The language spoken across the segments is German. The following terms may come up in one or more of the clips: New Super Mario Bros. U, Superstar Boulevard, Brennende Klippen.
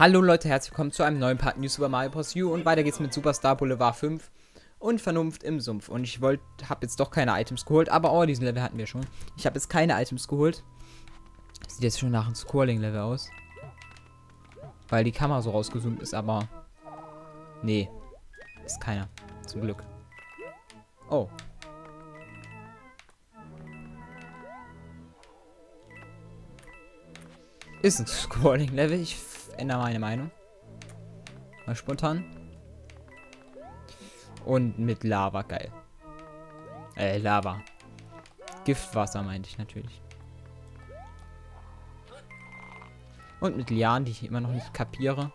Hallo Leute, herzlich willkommen zu einem neuen Part New Super Mario Bros. U und weiter geht's mit Superstar Boulevard 5 und Vernunft im Sumpf. Und ich habe jetzt doch keine Items geholt, aber oh, diesen Level hatten wir schon. Ich habe jetzt keine Items geholt. Das sieht jetzt schon nach einem Scrolling-Level aus. Weil die Kamera so rausgezoomt ist, aber... Nee, ist keiner. Zum Glück. Oh. Ist ein Scrolling-Level, ich ändere meine Meinung. Mal spontan. Und mit Lava, geil. Lava. Giftwasser meinte ich natürlich. Und mit Lianen, die ich immer noch nicht kapiere.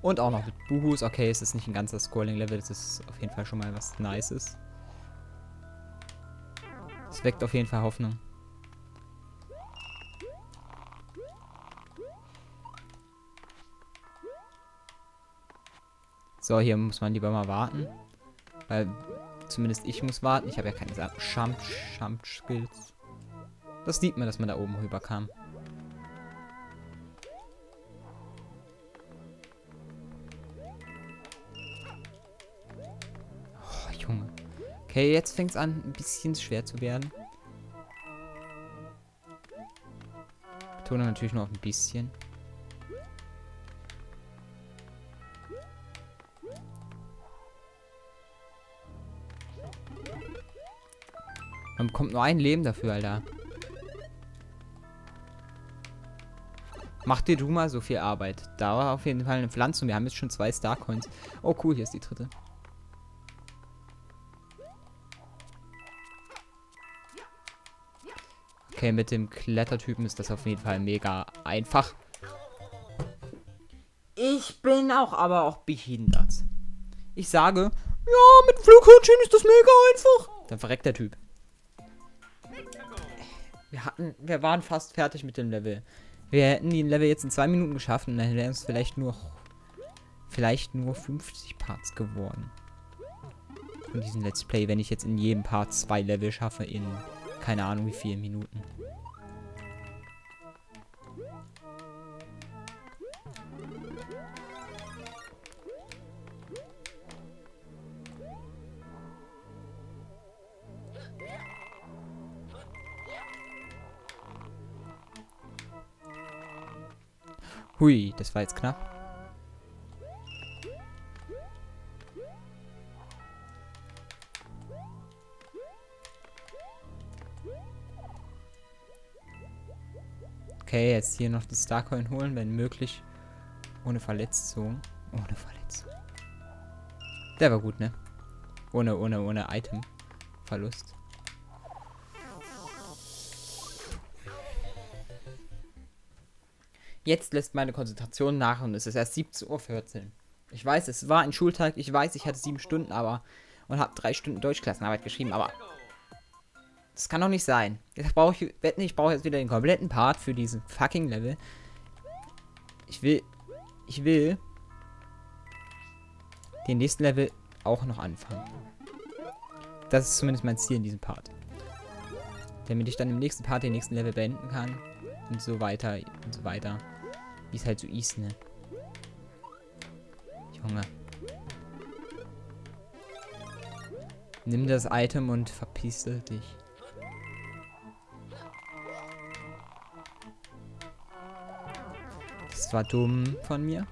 Und auch noch mit Buhus. Okay, es ist nicht ein ganzer Scrolling-Level, das ist auf jeden Fall schon mal was Nices. Es weckt auf jeden Fall Hoffnung. So, hier muss man lieber mal warten. Weil zumindest ich muss warten. Ich habe ja keine Jump-Skills. Das sieht man, dass man da oben rüberkam. Oh, Junge. Okay, jetzt fängt es an, ein bisschen schwer zu werden. Betonung natürlich nur auf ein bisschen. Man bekommt nur ein Leben dafür, Alter. Mach dir du mal so viel Arbeit. Da war auf jeden Fall eine Pflanze und wir haben jetzt schon 2 Starcoins. Oh cool, hier ist die dritte. Okay, mit dem Klettertypen ist das auf jeden Fall mega einfach. Ich bin aber auch behindert. Ich sage, ja, mit Flughörnchen ist das mega einfach. Dann verreckt der Typ. Wir waren fast fertig mit dem Level. Wir hätten den Level jetzt in 2 Minuten geschafft und dann wären es vielleicht nur 50 Parts geworden. Von diesem Let's Play, wenn ich jetzt in jedem Part 2 Level schaffe in keine Ahnung wie vielen Minuten. Hui, das war jetzt knapp. Okay, jetzt hier noch die Starcoin holen, wenn möglich. Ohne Verletzung. Ohne Verletzung. Der war gut, ne? Ohne Item-Verlust. Jetzt lässt meine Konzentration nach und es ist erst 17:14 Uhr. Ich weiß, es war ein Schultag. Ich weiß, ich hatte 7 Stunden, aber... Und habe 3 Stunden Deutschklassenarbeit geschrieben, aber... Das kann doch nicht sein. Jetzt brauche ich... Wetten, ich brauche jetzt wieder den kompletten Part für diesen fucking Level. Ich will... den nächsten Level auch noch anfangen. Das ist zumindest mein Ziel in diesem Part. Damit ich dann im nächsten Part den nächsten Level beenden kann. Und so weiter. Wie es halt so ist, ne? Junge. Nimm das Item und verpiesel dich. Das war dumm von mir.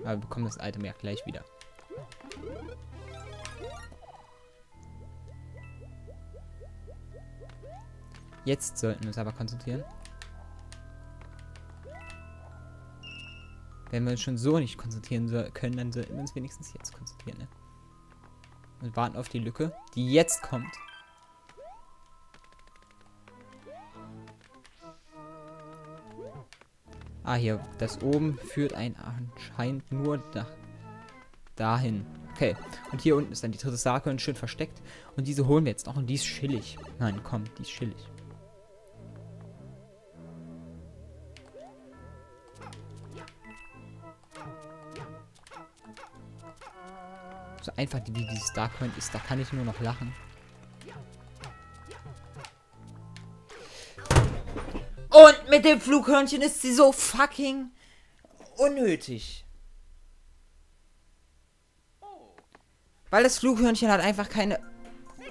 Aber wir bekommen das Item ja gleich wieder. Jetzt sollten wir uns aber konzentrieren. Wenn wir uns schon so nicht konzentrieren können, dann sollten wir uns wenigstens jetzt konzentrieren, ne? Und warten auf die Lücke, die jetzt kommt. Ah, hier. Das oben führt einen anscheinend nur dahin. Okay. Und hier unten ist dann die dritte Starcoin schön versteckt. Und diese holen wir jetzt noch. Und die ist chillig. Nein, komm, die ist chillig. So einfach wie die Starcoin ist, da kann ich nur noch lachen. Und mit dem Flughörnchen ist sie so fucking unnötig. Weil das Flughörnchen hat einfach keine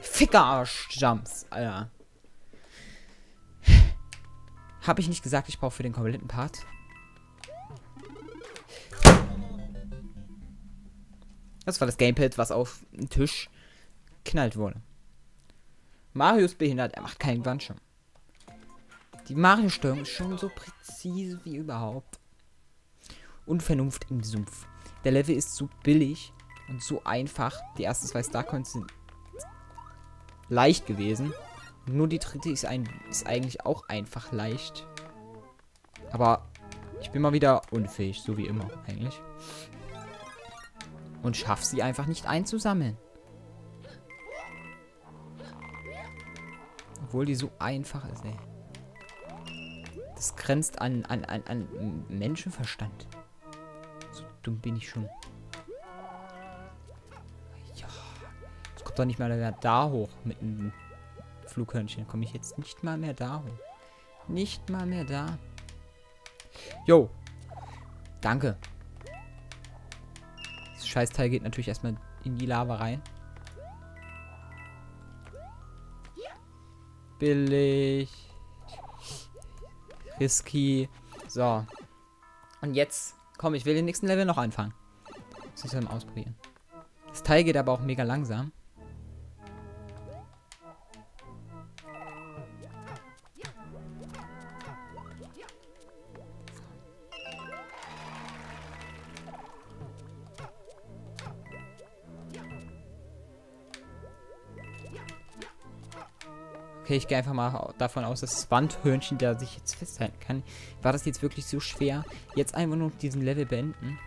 Ficker-Arsch-Jumps, Alter. Hab ich nicht gesagt, ich brauche für den kompletten Part. Das war das Gamepad, was auf den Tisch geknallt wurde. Mario ist behindert, er macht keinen Bandschirm. Die Mario-Steuerung ist schon so präzise wie überhaupt. Und Vernunft im Sumpf. Der Level ist so billig und so einfach. Die ersten zwei Starcoins sind leicht gewesen. Nur die dritte ist eigentlich auch einfach leicht. Aber ich bin mal wieder unfähig, so wie immer eigentlich. Und schaff sie einfach nicht einzusammeln. Obwohl die so einfach ist, ey. Das grenzt an Menschenverstand. So dumm bin ich schon. Ja. Es kommt doch nicht mal mehr da hoch mit einem Flughörnchen. Komme ich jetzt nicht mal mehr da hoch. Nicht mal mehr da. Jo. Danke. Das Scheißteil geht natürlich erstmal in die Lava rein. Billig. Risky. So. Und jetzt, komm, ich will den nächsten Level noch anfangen. Das müssen wir mal ausprobieren. Das Teil geht aber auch mega langsam. Okay, ich gehe einfach mal davon aus, dass das Wandhörnchen da sich jetzt festhalten kann. War das jetzt wirklich so schwer? Jetzt einfach nur diesen Level beenden.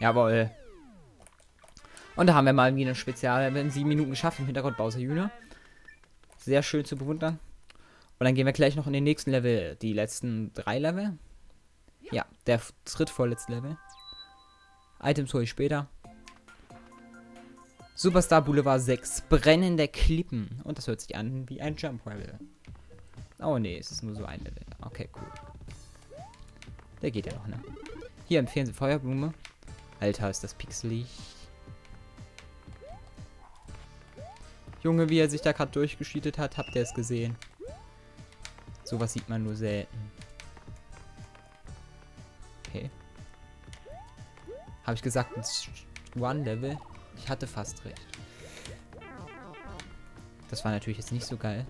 Jawohl. Und da haben wir mal wieder ein Spezial in 7 Minuten geschafft im Hintergrund Bowser Jr. Sehr schön zu bewundern. Und dann gehen wir gleich noch in den nächsten Level. Die letzten 3 Level. Ja, der drittvorletzte Level. Items hole ich später. Superstar Boulevard 6. Brennen der Klippen. Und das hört sich an wie ein Jump-Level. Oh ne, es ist nur so ein Level. Okay, cool. Der geht ja noch, ne? Hier empfehlen sie Feuerblume. Alter, ist das pixelig. Junge, wie er sich da gerade durchgeschietet hat, habt ihr es gesehen? Sowas sieht man nur selten. Okay. Habe ich gesagt, ein One-Level? Ich hatte fast recht. Das war natürlich jetzt nicht so geil.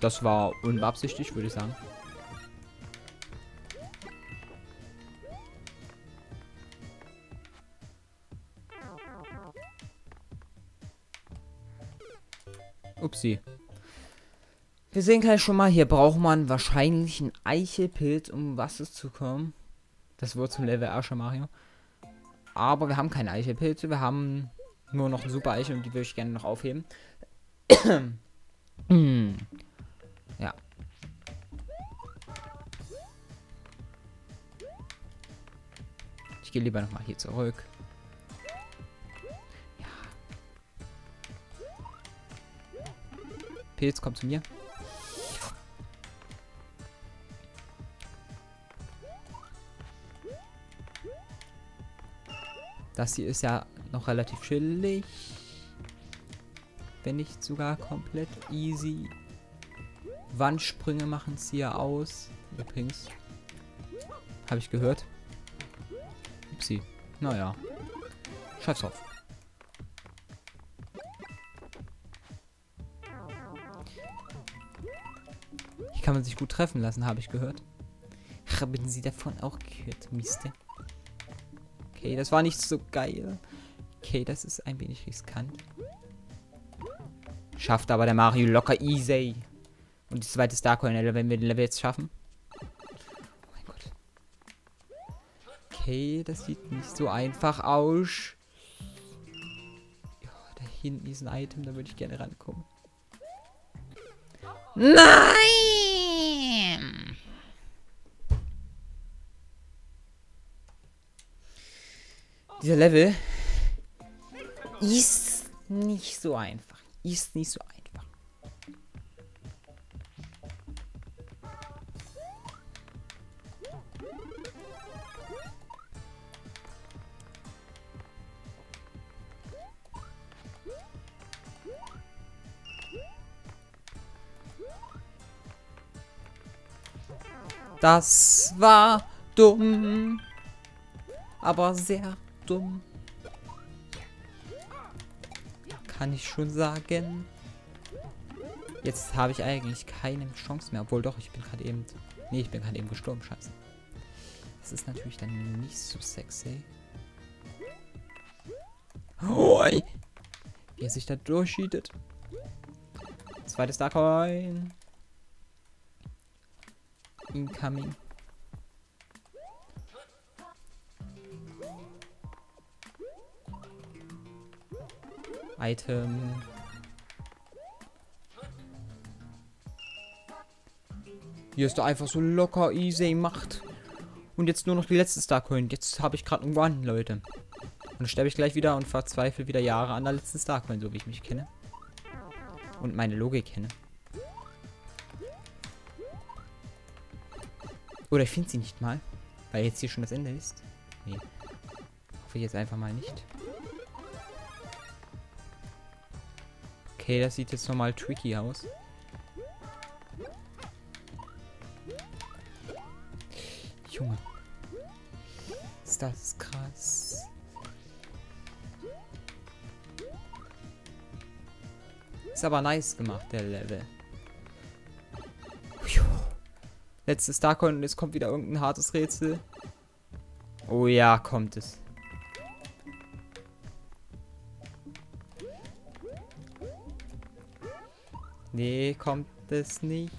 Das war unbeabsichtigt, würde ich sagen. Upsi. Wir sehen gleich schon mal, hier braucht man wahrscheinlich einen Eichelpilz, um was es zu kommen. Das wurde zum Level Asche Mario. Aber wir haben keine Eichelpilze. Wir haben nur noch eine super Eichel und die würde ich gerne noch aufheben. Ja. Ich gehe lieber nochmal hier zurück. Ja. Pilz, komm zu mir. Das hier ist ja noch relativ chillig. Wenn nicht sogar komplett easy. Wandsprünge machen es hier aus. Übrigens. Habe ich gehört. Upsi. Naja. Scheiß drauf. Hier kann man sich gut treffen lassen, habe ich gehört. Haben Sie davon auch gehört, Mister? Okay, das war nicht so geil. Okay, das ist ein wenig riskant. Schafft aber der Mario locker easy. Und die zweite Starcoin-Level, wenn wir den Level jetzt schaffen. Oh mein Gott. Okay, das sieht nicht so einfach aus. Ja, da hinten ist ein Item, da würde ich gerne rankommen. Nein! Dieser Level Ist nicht so einfach. Ist nicht so einfach. Das war dumm, aber sehr dumm. Kann ich schon sagen. Jetzt habe ich eigentlich keine Chance mehr. Obwohl doch, ich bin gerade eben... Nee, ich bin gerade eben gestorben, scheiße. Das ist natürlich dann nicht so sexy. Hoi! Wie er sich da durchschiedet. Zweites Darkcoin. Incoming. Item. Hier ist da einfach so locker easy macht. Und jetzt nur noch die letzte Starcoin. Jetzt habe ich gerade einen Run, Leute. Und dann sterbe ich gleich wieder und verzweifle wieder Jahre an der letzten Starcoin, so wie ich mich kenne. Und meine Logik kenne. Oder ich finde sie nicht mal. Weil jetzt hier schon das Ende ist. Nee. Hoffe ich jetzt einfach mal nicht. Okay, das sieht jetzt nochmal tricky aus. Junge. Ist das krass. Ist aber nice gemacht, der Level. Letztes Starcoin und jetzt kommt wieder irgendein hartes Rätsel. Oh ja, kommt es. Nee, kommt es nicht.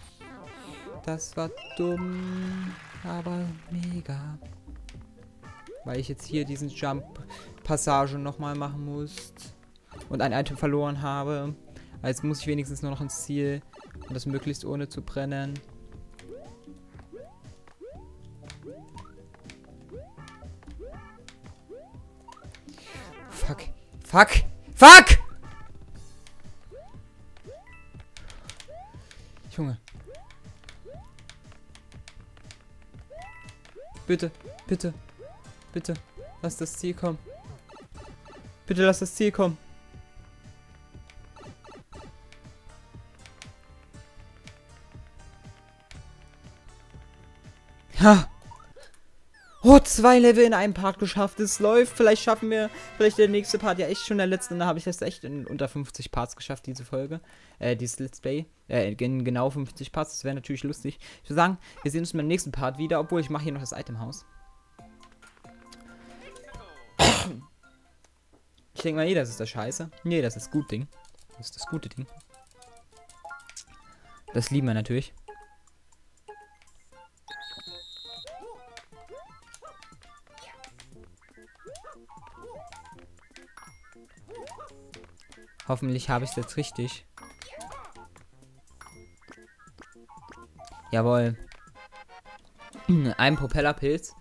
Das war dumm, aber mega. Weil ich jetzt hier diesen Jump-Passage nochmal machen muss. Und ein Item verloren habe. Jetzt muss ich wenigstens nur noch ins Ziel. Und das möglichst ohne zu brennen. Fuck. Fuck. Fuck! Junge. Bitte, bitte, bitte, lass das Ziel kommen. Bitte lass das Ziel kommen. Ha! Oh, 2 Level in einem Part geschafft. Es läuft. Vielleicht schaffen wir der nächste Part ja echt schon der letzte. Und da habe ich das echt in unter 50 Parts geschafft, diese Folge. Dieses Let's Play. In genau 50 Parts. Das wäre natürlich lustig. Ich würde sagen, wir sehen uns beim nächsten Part wieder. Obwohl, ich mache hier noch das Itemhaus. Ich denke mal, nee, das ist das Scheiße. Nee, das ist das gute Ding. Das ist das gute Ding. Das lieben wir natürlich. Hoffentlich habe ich es jetzt richtig. Jawohl. Ein Propellerpilz.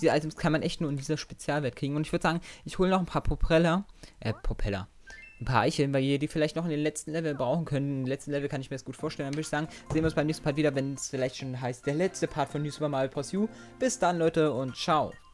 Diese Items kann man echt nur in dieser Spezialwelt kriegen. Und ich würde sagen, ich hole noch ein paar Propeller. Ein paar Eicheln, weil wir die vielleicht noch in den letzten Level brauchen können. Im letzten Level kann ich mir das gut vorstellen. Dann würde ich sagen, sehen wir uns beim nächsten Part wieder, wenn es vielleicht schon heißt, der letzte Part von New Super Mario Bros. U. Bis dann, Leute, und ciao.